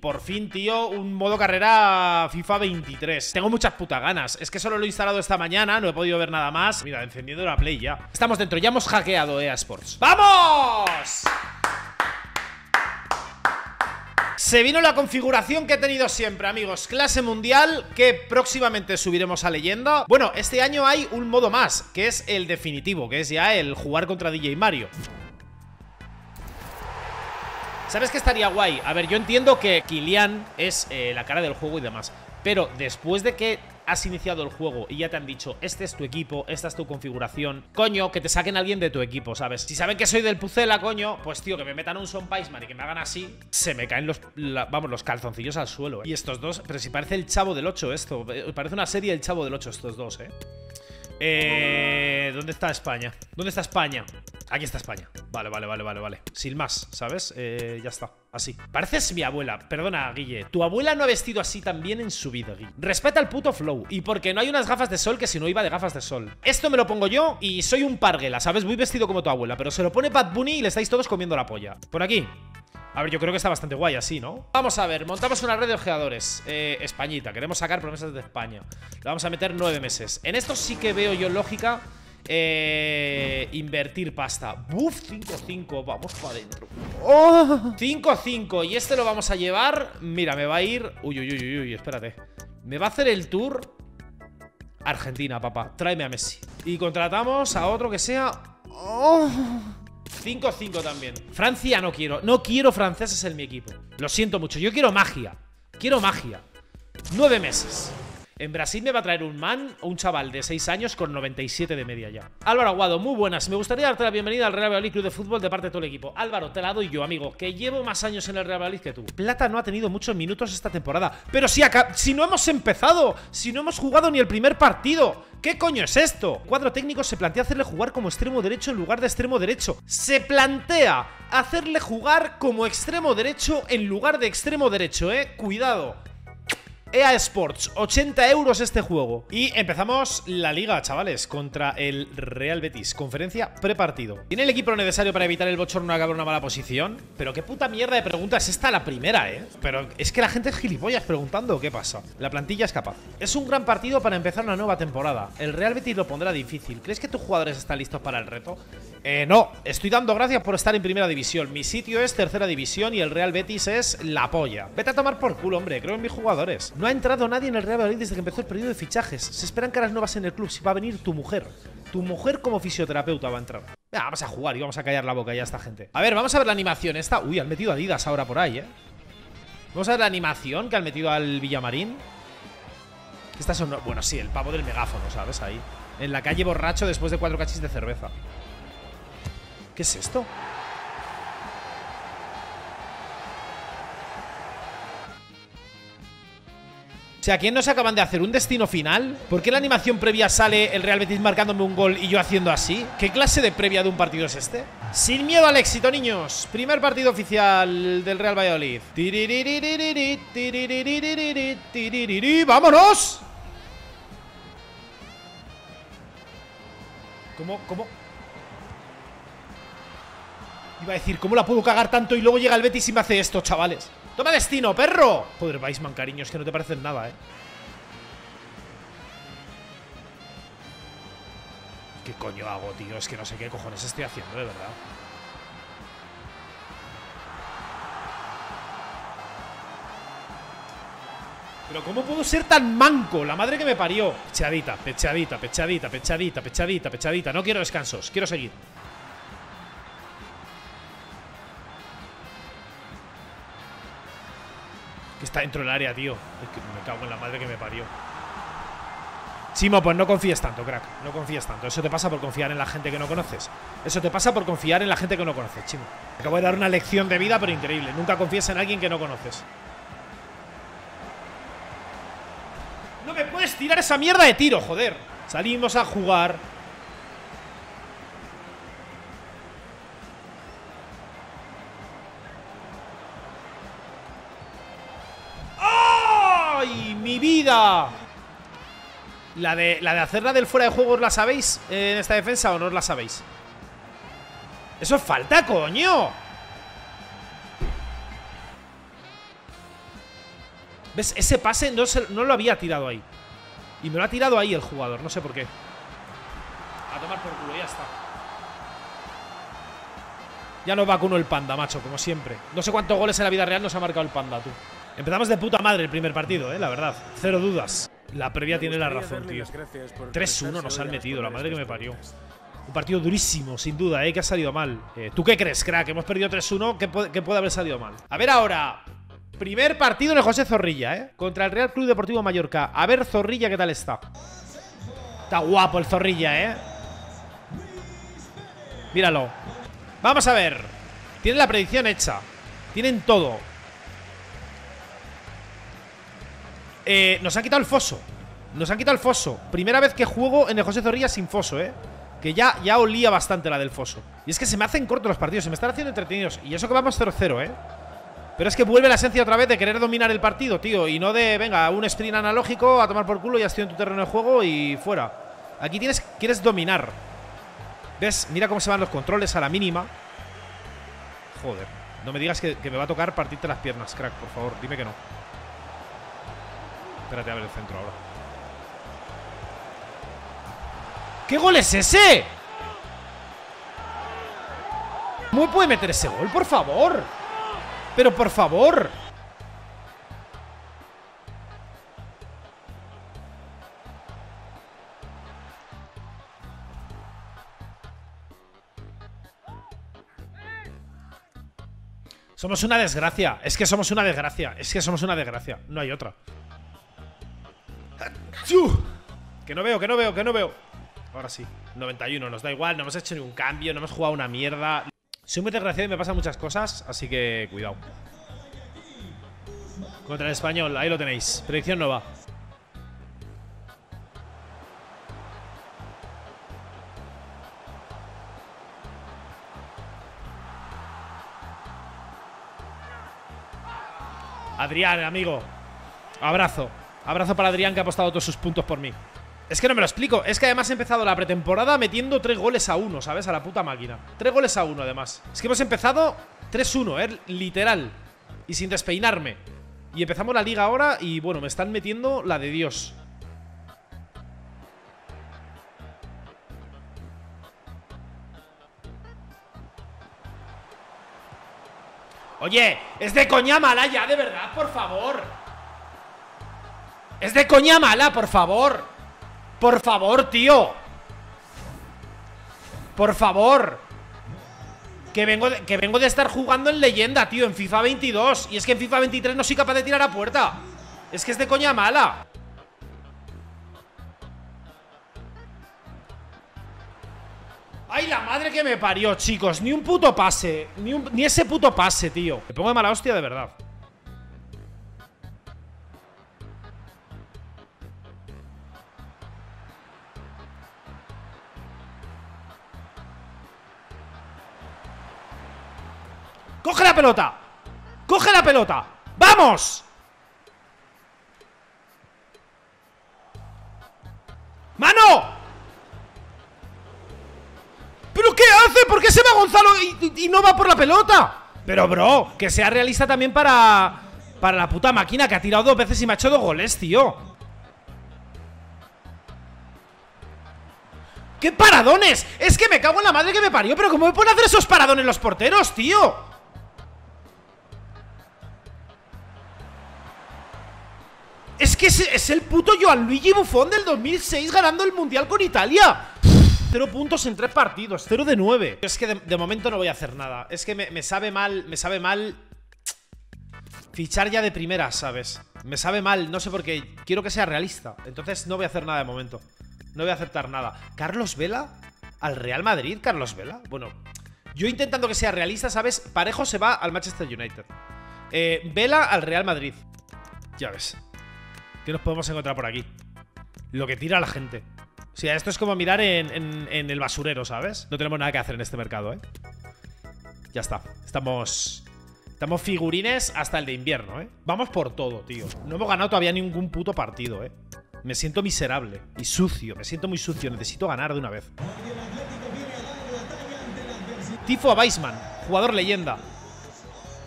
Por fin, tío, un modo carrera FIFA 23. Tengo muchas putas ganas. Es que solo lo he instalado esta mañana, no he podido ver nada más. Mira, encendiendo la Play ya. Estamos dentro, ya hemos hackeado EA Sports. ¡Vamos! Se vino la configuración que he tenido siempre, amigos. Clase mundial, que próximamente subiremos a leyenda. Bueno, este año hay un modo más, que es el definitivo, que es ya el jugar contra DJ Mario. ¿Sabes qué estaría guay? A ver, yo entiendo que Kylian es la cara del juego y demás, pero después de que has iniciado el juego y ya te han dicho, este es tu equipo, esta es tu configuración, coño, que te saquen a alguien de tu equipo, ¿sabes? Si saben que soy del Pucela, coño, pues tío, que me metan un Son Paismann y que me hagan así, se me caen los calzoncillos al suelo, ¿eh? Y estos dos, pero si parece el Chavo del 8 esto, parece una serie el Chavo del 8 estos dos, ¿eh? ¿Dónde está España? ¿Dónde está España? Aquí está España. Vale. Sin más, ¿sabes? Ya está. Así. Pareces mi abuela. Perdona, Guille. Tu abuela no ha vestido así también en su vida, Guille. Respeta el puto flow. Y porque no hay unas gafas de sol, que si no iba de gafas de sol. Esto me lo pongo yo y soy un parguela, ¿sabes? Voy vestido como tu abuela, pero se lo pone Bad Bunny y le estáis todos comiendo la polla. Por aquí. A ver, yo creo que está bastante guay así, ¿no? Vamos a ver, montamos una red de ojeadores. Españita, queremos sacar promesas de España. Le vamos a meter 9 meses. En esto sí que veo yo lógica. Invertir pasta. Buf, 5-5, vamos para adentro. 5-5, oh. Y este lo vamos a llevar. Mira, me va a ir... Uy, espérate. Me va a hacer el tour Argentina, papá. Tráeme a Messi. Y contratamos a otro que sea... 5-5 también. Francia no quiero. No quiero franceses en mi equipo. Lo siento mucho. Yo quiero magia. Quiero magia. 9 meses. En Brasil me va a traer un chaval de 6 años con 97 de media ya. Álvaro Aguado, muy buenas. Me gustaría darte la bienvenida al Real Valladolid Club de Fútbol de parte de todo el equipo. Álvaro, te la doy yo, amigo, que llevo más años en el Real Valladolid que tú. Plata no ha tenido muchos minutos esta temporada. Pero si no hemos empezado, si no hemos jugado ni el primer partido. ¿Qué coño es esto? Cuadro técnico se plantea hacerle jugar como extremo derecho en lugar de extremo derecho. Se plantea hacerle jugar como extremo derecho en lugar de extremo derecho, Cuidado. EA Sports, 80 euros este juego. Y empezamos la liga, chavales, contra el Real Betis. Conferencia prepartido. ¿Tiene el equipo necesario para evitar el bochorno de acabar una mala posición? Pero qué puta mierda de pregunta es esta la primera, Pero es que la gente es gilipollas preguntando qué pasa. La plantilla es capaz. Es un gran partido para empezar una nueva temporada. El Real Betis lo pondrá difícil. ¿Crees que tus jugadores están listos para el reto? No, estoy dando gracias por estar en primera división. Mi sitio es tercera división y el Real Betis es la polla. Vete a tomar por culo, hombre, creo en mis jugadores. No ha entrado nadie en el Real Madrid desde que empezó el periodo de fichajes. Se esperan caras nuevas en el club. Si va a venir tu mujer. Tu mujer como fisioterapeuta va a entrar. Ah, vamos a jugar y vamos a callar la boca ya a esta gente. A ver, vamos a ver la animación esta. Uy, han metido a Adidas ahora por ahí, Vamos a ver la animación que han metido al Villamarín. Estas son... Bueno, sí, el pavo del megáfono, ¿sabes? Ahí. En la calle borracho después de 4 cachis de cerveza. ¿Qué es esto? O sea, ¿quién nos acaban de hacer un destino final? ¿Por qué la animación previa sale el Real Betis marcándome un gol y yo haciendo así? ¿Qué clase de previa de un partido es este? Sin miedo al éxito, niños. Primer partido oficial del Real Valladolid. ¡Vámonos! ¿Cómo? Iba a decir, ¿cómo la puedo cagar tanto? Y luego llega el Betis y me hace esto, chavales. ¡Toma destino, perro! Joder, Weissman, cariño, es que no te parecen nada, ¿Qué coño hago, tío? Es que no sé qué cojones estoy haciendo, de verdad. Pero ¿cómo puedo ser tan manco? La madre que me parió. Pechadita. No quiero descansos, quiero seguir. Está dentro del área, tío. Es que me cago en la madre que me parió. Chimo, pues no confíes tanto, crack. No confíes tanto. Eso te pasa por confiar en la gente que no conoces. Chimo. Acabo de dar una lección de vida, pero increíble. Nunca confíes en alguien que no conoces. ¡No me puedes tirar esa mierda de tiro, joder! Salimos a jugar. ¡Mi vida! La de hacerla del fuera de juego, ¿os la sabéis en esta defensa o no os la sabéis? ¡Eso es falta, coño! ¿Ves? Ese pase no lo había tirado ahí. Y me lo ha tirado ahí el jugador, no sé por qué. A tomar por culo, ya está. Ya nos vacunó el panda, macho, como siempre. No sé cuántos goles en la vida real nos ha marcado el panda, tú. Empezamos de puta madre el primer partido, la verdad. Cero dudas. La previa tiene la razón, tío. 3-1 nos han metido, la madre que me parió. Un partido durísimo, sin duda, que ha salido mal. ¿Tú qué crees, crack? Hemos perdido 3-1, ¿qué puede haber salido mal? A ver ahora. Primer partido de José Zorrilla, contra el Real Club Deportivo Mallorca. A ver, Zorrilla, ¿qué tal está? Está guapo el Zorrilla, míralo. Vamos a ver. Tienen la predicción hecha. Tienen todo. Nos han quitado el foso. Nos han quitado el foso. Primera vez que juego en el José Zorrilla sin foso, Que ya olía bastante la del foso. Y es que se me hacen cortos los partidos. Se me están haciendo entretenidos. Y eso que vamos 0-0, Pero es que vuelve la esencia otra vez de querer dominar el partido, tío. Y no de, venga, un sprint analógico a tomar por culo. Ya estoy en tu terreno de juego y fuera. Aquí quieres dominar. ¿Ves? Mira cómo se van los controles a la mínima. Joder. No me digas que me va a tocar partirte las piernas, crack. Por favor, dime que no. Espérate a ver el centro ahora. ¿Qué gol es ese? ¿Cómo puede meter ese gol, por favor? Pero por favor. Somos una desgracia. Es que somos una desgracia. Es que somos una desgracia. No hay otra. Que no veo, que no veo, que no veo. Ahora sí. 91. Nos da igual. No hemos hecho ningún cambio. No hemos jugado una mierda. Soy muy desgraciado y me pasan muchas cosas. Así que cuidado. Contra el Español. Ahí lo tenéis. Predicción no va. Adrián, amigo. Abrazo. Abrazo para Adrián, que ha apostado todos sus puntos por mí. Es que no me lo explico. Es que además he empezado la pretemporada metiendo 3 goles a 1, ¿sabes? A la puta máquina. 3 goles a 1, además. Es que hemos empezado 3-1, literal. Y sin despeinarme. Y empezamos la liga ahora y, bueno, me están metiendo la de Dios. Oye, es de coña mala ya, de verdad, por favor. Es de coña mala, por favor. Por favor, tío. Por favor. Que vengo de estar jugando en leyenda, tío, en FIFA 22. Y es que en FIFA 23 no soy capaz de tirar a puerta. Es que es de coña mala. ¡Ay, la madre que me parió, chicos! Ni un puto pase. Ni ese puto pase, tío. Me pongo de mala hostia de verdad. ¡Coge la pelota! ¡Coge la pelota! ¡Vamos! ¡Mano! ¿Pero qué hace? ¿Por qué se va Gonzalo y no va por la pelota? Pero, bro, que sea realista también para la puta máquina que ha tirado 2 veces y me ha hecho 2 goles, tío. ¡Qué paradones! Es que me cago en la madre que me parió. Pero ¿cómo me pueden hacer esos paradones los porteros, tío? Es que es el puto Gianluigi Buffon del 2006 ganando el Mundial con Italia. 0 puntos en 3 partidos, 0 de 9. Es que de momento no voy a hacer nada. Es que me sabe mal fichar ya de primera, ¿sabes? Me sabe mal, no sé por qué. Quiero que sea realista, entonces no voy a hacer nada de momento. No voy a aceptar nada. ¿Carlos Vela? ¿Al Real Madrid, Carlos Vela? Bueno, yo intentando que sea realista, ¿sabes? Parejo se va al Manchester United. Vela al Real Madrid. Ya ves. ¿Qué nos podemos encontrar por aquí? Lo que tira la gente. O sea, esto es como mirar en el basurero, ¿sabes? No tenemos nada que hacer en este mercado, Ya está. Estamos figurines hasta el de invierno, Vamos por todo, tío. No hemos ganado todavía ningún puto partido, Me siento miserable y sucio. Me siento muy sucio. Necesito ganar de una vez. Tifo a Weissman, jugador leyenda.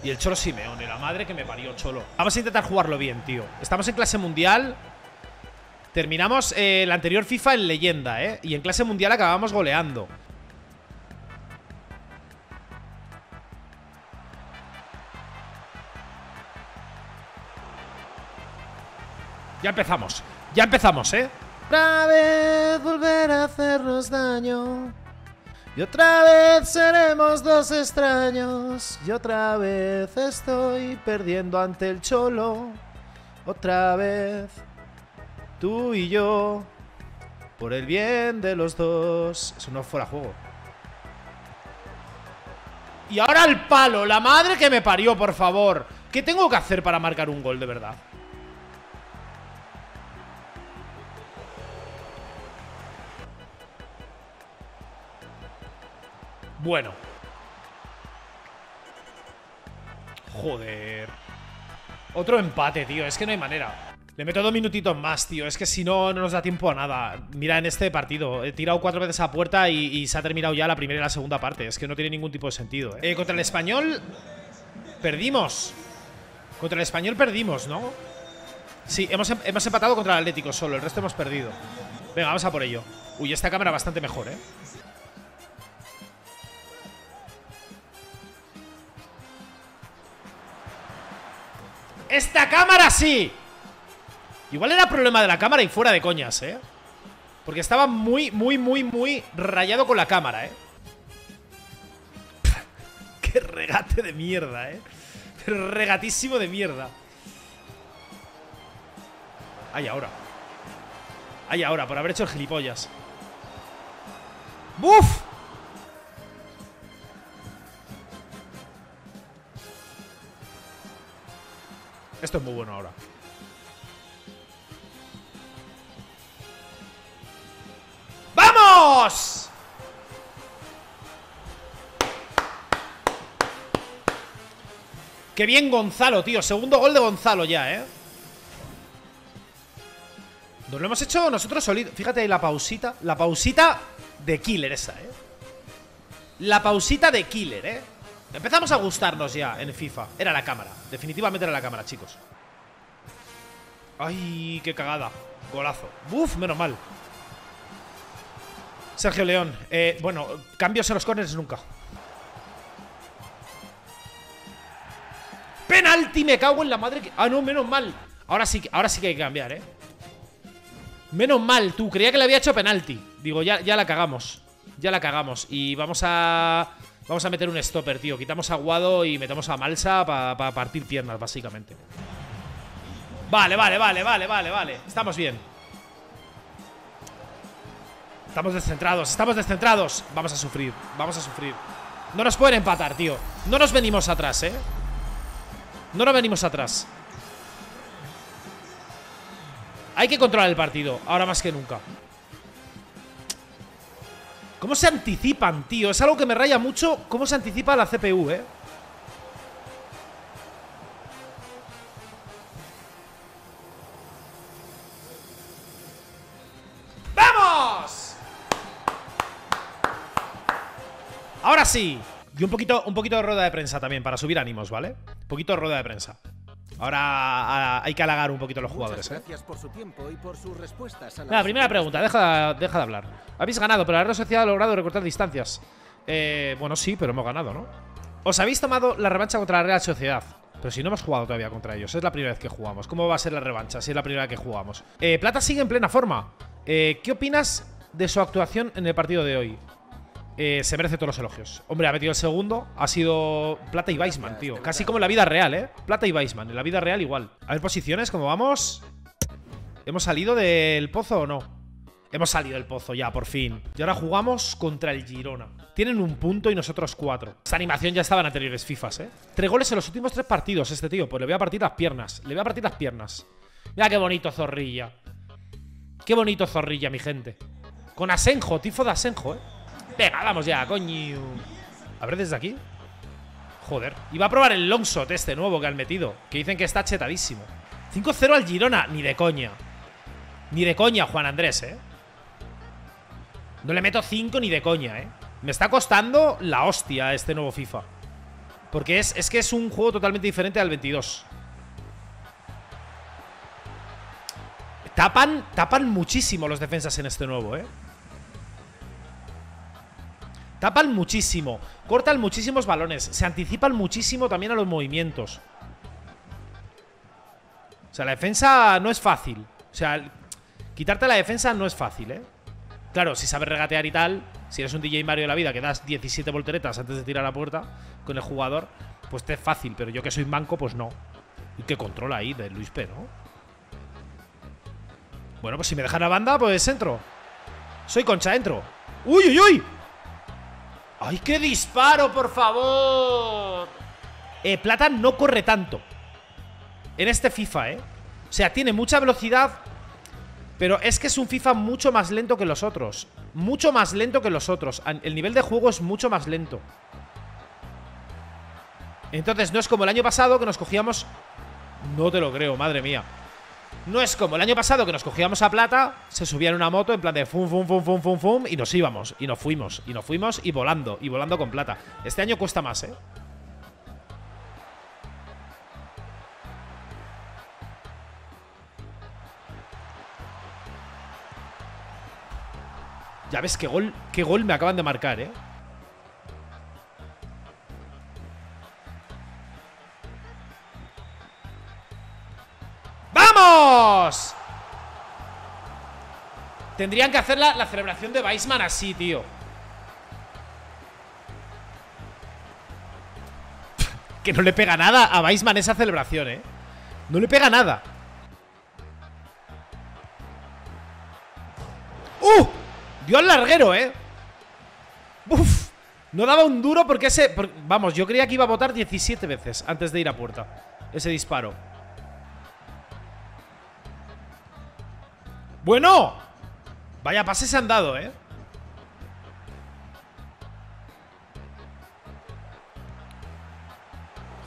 Y el Cholo Simeone, la madre que me parió, Cholo. Vamos a intentar jugarlo bien, tío. Estamos en clase mundial. Terminamos la anterior FIFA en leyenda, ¿eh? Y en clase mundial acabamos goleando. Ya empezamos, ¿eh? Otra vez volver a hacernos daño. Y otra vez seremos dos extraños. Y otra vez estoy perdiendo ante el Cholo. Otra vez tú y yo, por el bien de los dos. Eso no fuera juego. Y ahora al palo, la madre que me parió, por favor. ¿Qué tengo que hacer para marcar un gol de verdad? Bueno. Joder. Otro empate, tío. Es que no hay manera. Le meto 2 minutitos más, tío. Es que si no, no nos da tiempo a nada. Mira, en este partido he tirado 4 veces a puerta y se ha terminado ya la primera y la segunda parte. Es que no tiene ningún tipo de sentido, ¿eh? Contra el Español perdimos. Contra el Español perdimos, ¿no? Sí, hemos empatado contra el Atlético solo. El resto hemos perdido. Venga, vamos a por ello. Uy, esta cámara bastante mejor, ¿eh? ¡Esta cámara sí! Igual era problema de la cámara y fuera de coñas, ¿eh? Porque estaba muy rayado con la cámara, ¿eh? ¡Qué regate de mierda, eh! Pero regatísimo de mierda. ¡Ay, ahora! ¡Ay, ahora! Por haber hecho el gilipollas. ¡Buf! Esto es muy bueno ahora. ¡Vamos! ¡Qué bien Gonzalo, tío! Segundo gol de Gonzalo ya, ¿eh? Nos lo hemos hecho nosotros solitos. Fíjate ahí la pausita. La pausita de killer esa, ¿eh? La pausita de killer, ¿eh? Empezamos a gustarnos ya en FIFA. Era la cámara. Definitivamente era la cámara, chicos. ¡Ay, qué cagada! Golazo. ¡Buf! Menos mal. Sergio León. Bueno, cambios en los corners nunca. ¡Penalti! Me cago en la madre que... Ah, no, menos mal. Ahora sí que hay que cambiar, ¿eh? Menos mal, tú. Creía que le había hecho penalti. Digo, ya la cagamos. Ya la cagamos. Y vamos a... Vamos a meter un stopper, tío. Quitamos a Aguado y metemos a Malsa para partir piernas, básicamente. Vale. Estamos bien. Estamos descentrados. Vamos a sufrir. No nos pueden empatar, tío. No nos venimos atrás, ¿eh? No nos venimos atrás. Hay que controlar el partido, ahora más que nunca. ¿Cómo se anticipan, tío? Es algo que me raya mucho. ¿Cómo se anticipa la CPU, eh? ¡Vamos! Ahora sí. Y un poquito de rueda de prensa también para subir ánimos, ¿vale? Un poquito de rueda de prensa. Ahora hay que halagar un poquito a los jugadores, ¿eh? La primera pregunta, deja de hablar. Habéis ganado, pero la Real Sociedad ha logrado recortar distancias. Bueno, sí, pero hemos ganado, ¿no? Os habéis tomado la revancha contra la Real Sociedad. Pero si no hemos jugado todavía contra ellos, es la primera vez que jugamos. ¿Cómo va a ser la revancha si es la primera vez que jugamos? Plata sigue en plena forma. ¿Qué opinas de su actuación en el partido de hoy? Se merece todos los elogios. Hombre, ha metido el segundo. Ha sido Plata y Weissman, tío. Casi como en la vida real, ¿eh? Plata y Weissman. En la vida real igual. A ver, posiciones, ¿cómo vamos? ¿Hemos salido del pozo o no? Hemos salido del pozo ya, por fin. Y ahora jugamos contra el Girona. Tienen 1 punto y nosotros 4. Esta animación ya estaba en anteriores FIFAs, ¿eh? 3 goles en los últimos 3 partidos, este tío. Pues le voy a partir las piernas. Le voy a partir las piernas. Mira qué bonito Zorrilla. Qué bonito Zorrilla, mi gente. Con Asenjo, tifo de Asenjo, ¿eh? Venga, vamos ya, coño. A ver desde aquí. Joder. Iba a probar el longshot este nuevo que han metido. Que dicen que está chetadísimo. 5-0 al Girona. Ni de coña. Ni de coña, Juan Andrés, ¿eh? No le meto 5 ni de coña, ¿eh? Me está costando la hostia este nuevo FIFA. Porque es que es un juego totalmente diferente al 22. Tapan muchísimo los defensas en este nuevo, ¿eh? Tapan muchísimo. Cortan muchísimos balones. Se anticipan muchísimo también a los movimientos. O sea, la defensa no es fácil. O sea, quitarte la defensa no es fácil, ¿eh? Claro, si sabes regatear y tal, si eres un DJ Mario de la vida que das 17 volteretas antes de tirar a la puerta con el jugador, pues te es fácil. Pero yo que soy manco, pues no. Y que controla ahí de Luis P, ¿no? Bueno, pues si me dejan la banda, pues entro. Soy Concha, entro. ¡Uy, uy, uy! ¡Ay, qué disparo, por favor! Plata no corre tanto en este FIFA, ¿eh? O sea, tiene mucha velocidad, pero es que es un FIFA mucho más lento que los otros. Mucho más lento que los otros. El nivel de juego es mucho más lento. Entonces, no es como el año pasado que nos cogíamos... No te lo creo, madre mía. No es como el año pasado que nos cogíamos a Plata, se subía en una moto en plan de fum, fum, fum, fum, fum, fum, y nos íbamos, y nos fuimos, y nos fuimos, y volando con Plata. Este año cuesta más, ¿eh? Ya ves qué gol me acaban de marcar, ¿eh? ¡Vamos! Tendrían que hacer la celebración de Weissman así, tío. Que no le pega nada a Weissman esa celebración, ¿eh? No le pega nada. Dio al larguero, ¿eh? Uf. No daba un duro porque ese... Vamos, yo creía que iba a botar 17 veces antes de ir a puerta. Ese disparo. ¡Bueno! Vaya pases se han dado, ¿eh?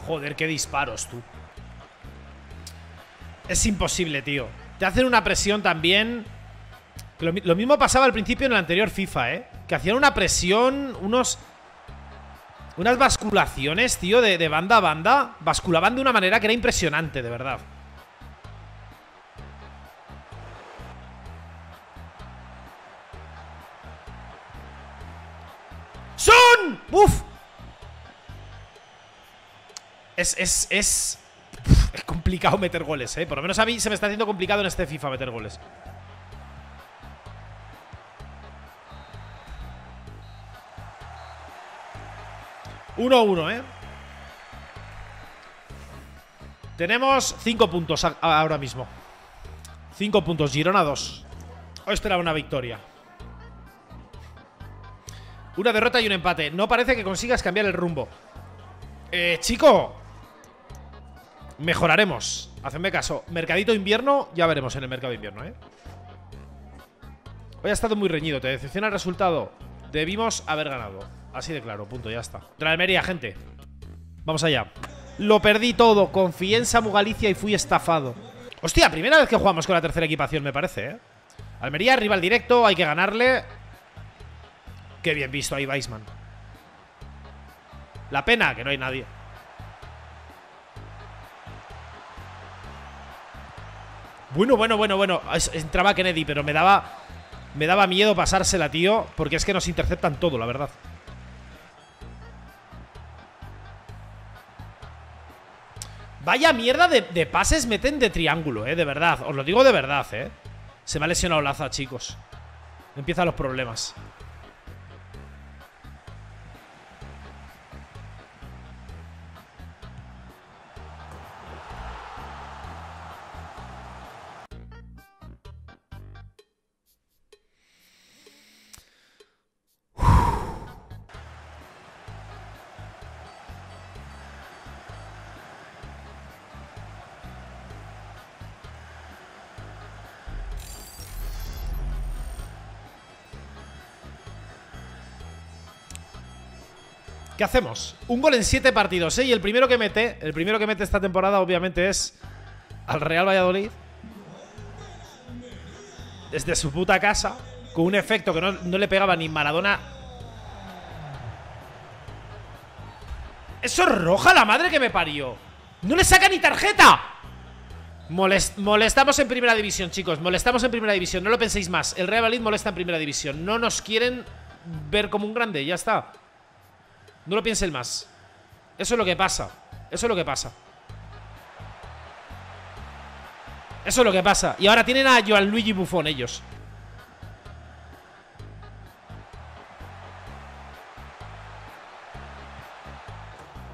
Joder, qué disparos, tú. Es imposible, tío. Te hacen una presión también. Lo mismo pasaba al principio en el anterior FIFA, ¿eh? Que hacían una presión, unas basculaciones, tío, de banda a banda. Basculaban de una manera que era impresionante, de verdad. ¡Son! ¡Uf! Es complicado meter goles, ¿eh? Por lo menos a mí se me está haciendo complicado en este FIFA meter goles. Uno a uno, ¿eh? Tenemos 5 puntos ahora mismo. 5 puntos, Girona 2. Hoy será una victoria. Una derrota y un empate. No parece que consigas cambiar el rumbo. Chico. Mejoraremos. Hacedme caso. Mercadito invierno. Ya veremos en el mercado invierno, ¿eh? Hoy ha estado muy reñido. Te decepciona el resultado. Debimos haber ganado. Así de claro. Punto. Ya está. Contra Almería, gente. Vamos allá. Lo perdí todo. Confié en Samu Galicia y fui estafado. Hostia, primera vez que jugamos con la tercera equipación, me parece, ¿eh? Almería, rival directo. Hay que ganarle. Qué bien visto ahí, Weissman. La pena, que no hay nadie. Bueno, bueno, bueno, bueno. Entraba Kennedy, pero me daba miedo pasársela, tío. Porque es que nos interceptan todo, la verdad. Vaya mierda de pases meten de triángulo, de verdad. Os lo digo de verdad, eh. Se me ha lesionado Laza, chicos. Empiezan los problemas. ¿Qué hacemos? Un gol en 7 partidos, ¿eh? Y el primero que mete esta temporada, obviamente, es al Real Valladolid. Desde su puta casa. Con un efecto que no le pegaba ni Maradona. Eso es roja, la madre que me parió. No le saca ni tarjeta. Molestamos en primera división, chicos. Molestamos en primera división, no lo penséis más. El Real Valladolid molesta en primera división. No nos quieren ver como un grande, ya está. No lo piensen más. Eso es lo que pasa. Eso es lo que pasa. Eso es lo que pasa. Y ahora tienen a Gianluigi Buffon ellos.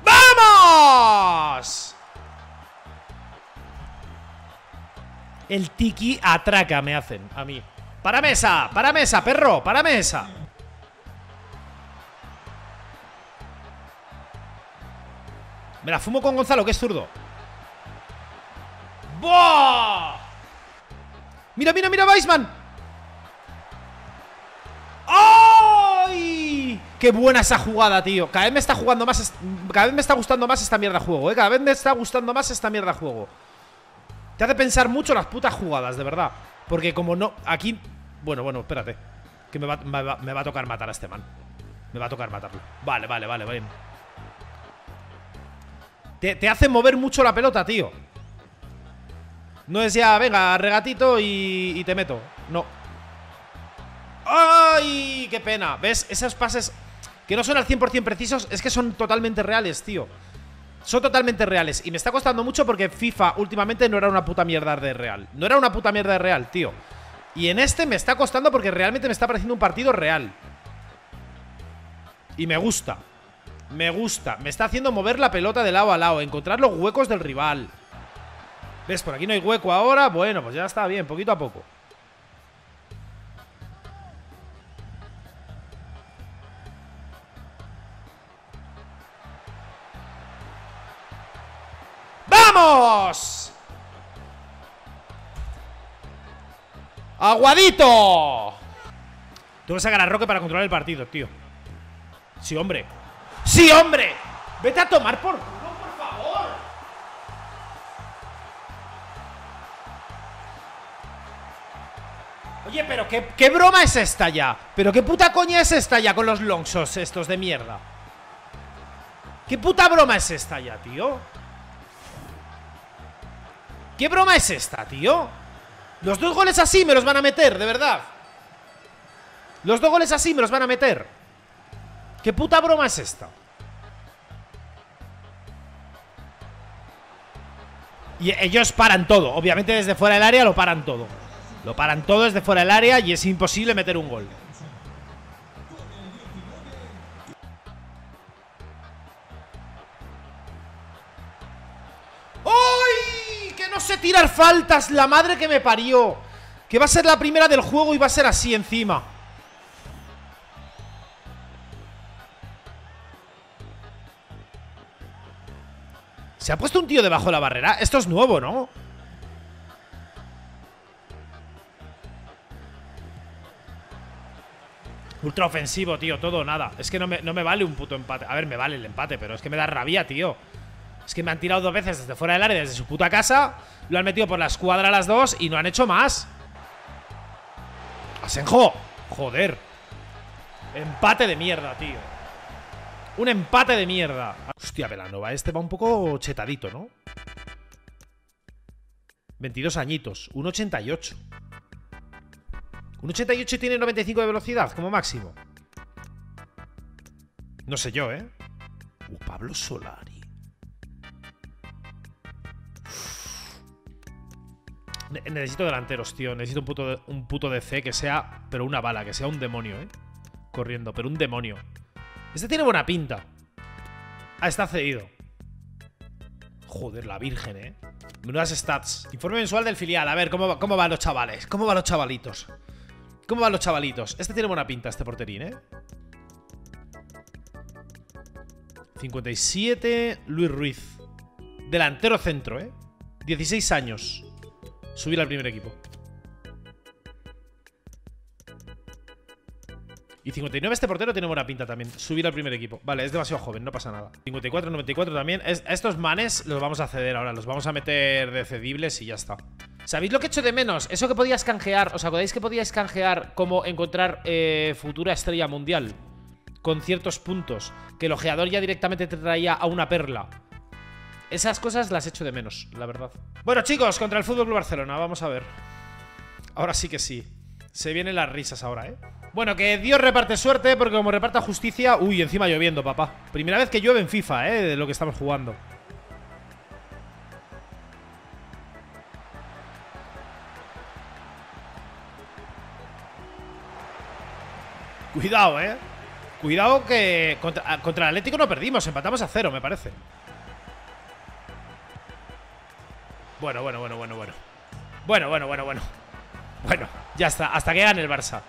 ¡Vamos! El tiki atraca me hacen a mí. Para mesa, perro, para mesa. Me la fumo con Gonzalo, que es zurdo. ¡Buah! ¡Mira, mira, mira, Weissman! ¡Ay! ¡Qué buena esa jugada, tío! Cada vez me está jugando más. Cada vez me está gustando más esta mierda de juego, ¿eh? Cada vez me está gustando más esta mierda de juego. Te hace pensar mucho las putas jugadas, de verdad. Porque como no. Aquí. Bueno, espérate. Que me va a tocar matar a este man. Me va a tocar matarlo. Vale. Te hace mover mucho la pelota, tío. No es ya, venga, regatito y te meto. No. ¡Ay! ¡Qué pena! ¿Ves? Esos pases que no son al 100% precisos, es que son totalmente reales, tío. Son totalmente reales. Y me está costando mucho porque FIFA últimamente no era una puta mierda de real. No era una puta mierda de real, tío. Y en este me está costando porque realmente me está pareciendo un partido real. Y me gusta. Me gusta, me está haciendo mover la pelota de lado a lado, encontrar los huecos del rival. ¿Ves? Por aquí no hay hueco ahora. Bueno, pues ya está bien, poquito a poco. ¡Vamos! ¡Aguadito! Tengo que sacar a Roque para controlar el partido, tío. Sí, hombre. ¡Sí, hombre! ¡Vete a tomar por culo, por favor! Oye, pero ¿qué broma es esta ya? ¿Pero qué puta coña es esta ya con los longshots estos de mierda? ¿Qué puta broma es esta ya, tío? ¿Qué broma es esta, tío? Los dos goles así me los van a meter, de verdad. Los dos goles así me los van a meter. ¿Qué puta broma es esta? Y ellos paran todo. Obviamente desde fuera del área lo paran todo. Lo paran todo desde fuera del área y es imposible meter un gol. ¡Ay! ¡Que no sé tirar faltas! ¡La madre que me parió! Que va a ser la primera del juego y va a ser así encima. ¿Se ha puesto un tío debajo de la barrera? Esto es nuevo, ¿no? Ultra ofensivo, tío. Todo o nada. Es que no me vale un puto empate. A ver, me vale el empate, pero es que me da rabia, tío. Es que me han tirado dos veces desde fuera del área, desde su puta casa. Lo han metido por la escuadra las dos y no han hecho más. ¡Asenjo! Joder. Empate de mierda, tío. Un empate de mierda. Hostia, Velanova, este va un poco chetadito, ¿no? 22 añitos, 1,88. 1,88 y tiene 95 de velocidad, como máximo. No sé yo, ¿eh? Pablo Solari. Necesito delanteros, tío. Necesito un puto DC que sea, pero una bala, que sea un demonio, ¿eh? Corriendo, pero un demonio. Este tiene buena pinta. Ah, está cedido. Joder, la virgen, ¿eh? Menudas stats. Informe mensual del filial. A ver, ¿cómo van los chavales? ¿Cómo van los chavalitos? ¿Cómo van los chavalitos? Este tiene buena pinta, este porterín, ¿eh? 57, Luis Ruiz. Delantero centro, ¿eh? 16 años. Subir al primer equipo. Y 59 este portero tiene buena pinta también. Subir al primer equipo. Vale, es demasiado joven, no pasa nada. 54, 94 también. Estos manes los vamos a ceder ahora. Los vamos a meter de cedibles y ya está. ¿Sabéis lo que echo de menos? Eso que podías canjear. ¿Os acordáis que podías canjear como encontrar futura estrella mundial? con ciertos puntos, que el ojeador ya directamente te traía a una perla. Esas cosas las echo de menos, la verdad. Bueno, chicos, contra el FC Barcelona, vamos a ver. Ahora sí que sí. Se vienen las risas ahora, ¿eh? Bueno, que Dios reparte suerte, porque como reparta justicia... Uy, encima lloviendo, papá. Primera vez que llueve en FIFA, ¿eh? De lo que estamos jugando. Cuidado, ¿eh? Cuidado que... Contra el Atlético no perdimos, empatamos a 0, me parece. Bueno, ya está, hasta que gane el Barça.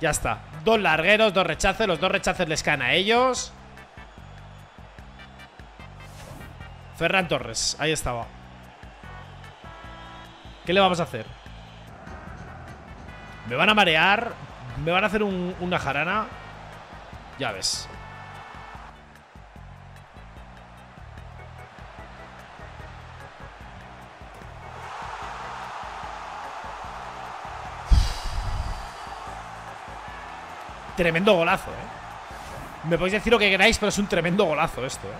Ya está. Dos largueros, dos rechaces. Los dos rechaces les caen a ellos. Ferran Torres, ahí estaba. ¿Qué le vamos a hacer? Me van a marear. Me van a hacer una jarana. Ya ves. Tremendo golazo, ¿eh? Me podéis decir lo que queráis, pero es un tremendo golazo esto, ¿eh?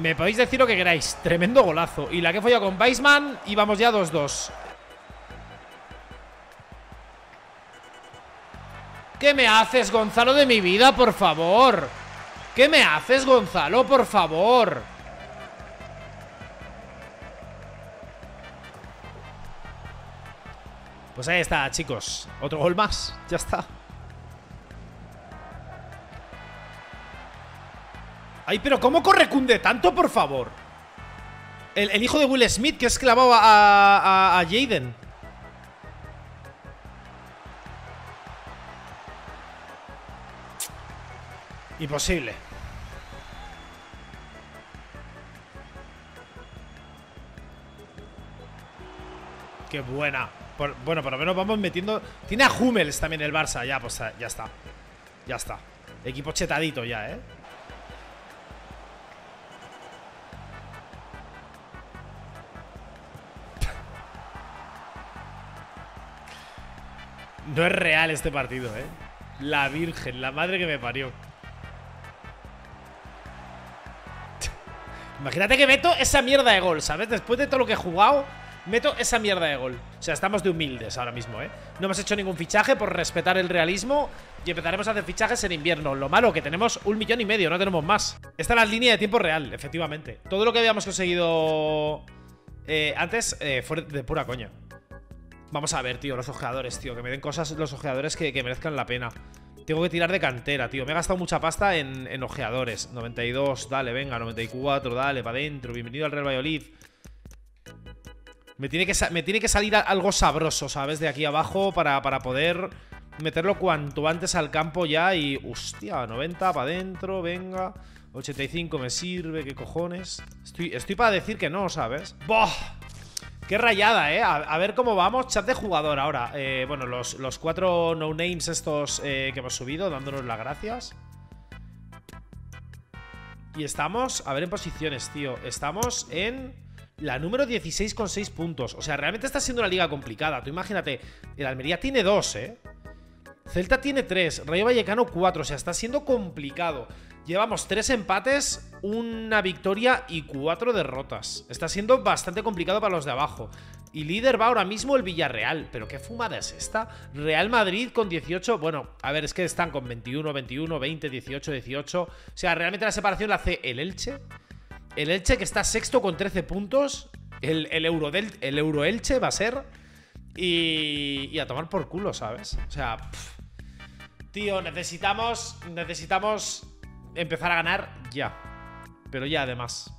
Me podéis decir lo que queráis. Tremendo golazo. Y la que he follado con Weissman. Y vamos ya 2-2. ¿Qué me haces, Gonzalo, de mi vida? Por favor. ¿Qué me haces, Gonzalo? Por favor. Pues ahí está, chicos. Otro gol más. Ya está. Ay, pero ¿cómo corre Kunde tanto, por favor? El hijo de Will Smith que es clavado a Jaden. Imposible. Qué buena. Bueno, por lo menos vamos metiendo... Tiene a Hummels también el Barça. Ya, pues ya está. Ya está. Equipo chetadito ya, ¿eh? No es real este partido, ¿eh? La Virgen, la madre que me parió. Imagínate que meto esa mierda de gol, ¿sabes? Después de todo lo que he jugado... Meto esa mierda de gol. O sea, estamos de humildes ahora mismo, ¿eh? No hemos hecho ningún fichaje por respetar el realismo. Y empezaremos a hacer fichajes en invierno. Lo malo que tenemos 1,5 millones, no tenemos más. Está la línea de tiempo real, efectivamente. Todo lo que habíamos conseguido antes fue de pura coña. Vamos a ver, tío, los ojeadores, tío. Que me den cosas los ojeadores que merezcan la pena. Tengo que tirar de cantera, tío. Me he gastado mucha pasta en ojeadores. 92, dale, venga, 94, dale, para adentro. Bienvenido al Real Valladolid. Me tiene que salir algo sabroso, ¿sabes? De aquí abajo para poder meterlo cuanto antes al campo ya y... Hostia, 90 para adentro, venga. 85 me sirve, qué cojones. Estoy para decir que no, ¿sabes? ¡Boh! Qué rayada, ¿eh? A ver cómo vamos. Chat de jugador ahora. Bueno, los 4 no-names estos que hemos subido, dándonos las gracias. Y estamos... A ver en posiciones, tío. Estamos en... La número 16 con 6 puntos. O sea, realmente está siendo una liga complicada. Tú imagínate, el Almería tiene 2, ¿eh? Celta tiene 3, Rayo Vallecano 4. O sea, está siendo complicado. Llevamos 3 empates, una victoria y 4 derrotas. Está siendo bastante complicado para los de abajo. Y líder va ahora mismo el Villarreal. ¿Pero qué fumada es esta? Real Madrid con 18. Bueno, a ver, es que están con 21, 21, 20, 18, 18. O sea, realmente la separación la hace el Elche. El Elche que está sexto con 13 puntos. El Euro Elche va a ser. Y a tomar por culo, ¿sabes? O sea, tío, necesitamos empezar a ganar ya. Pero ya además.